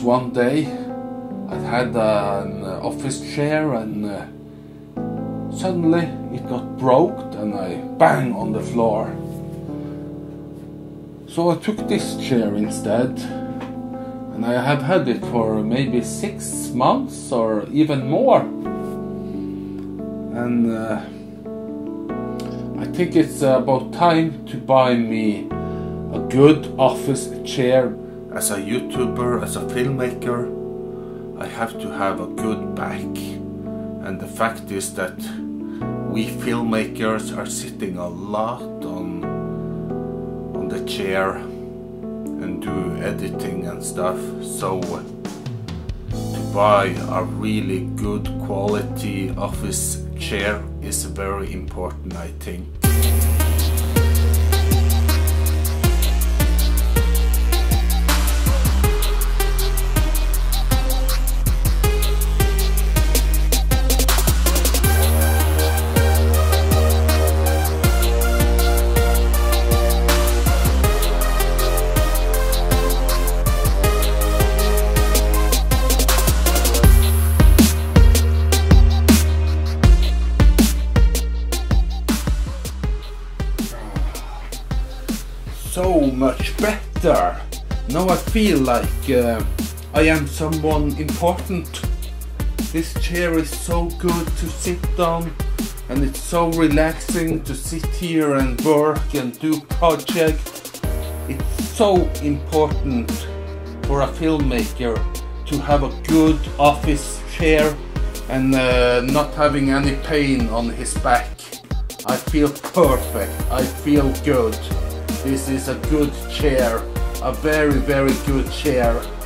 was one day I had an office chair, and suddenly it got broke and I bang on the floor. So I took this chair instead, and I have had it for maybe 6 months or even more. And I think it's about time to buy me a good office chair. As a YouTuber, as a filmmaker, I have to have a good back. And the fact is that we filmmakers are sitting a lot on the chair and do editing and stuff. So to buy a really good quality office chair is very important, I think. So much better! Now I feel like I am someone important. This chair is so good to sit down, and it's so relaxing to sit here and work and do projects. It's so important for a filmmaker to have a good office chair and not having any pain on his back. I feel perfect, I feel good. This is a good chair, a very, very good chair.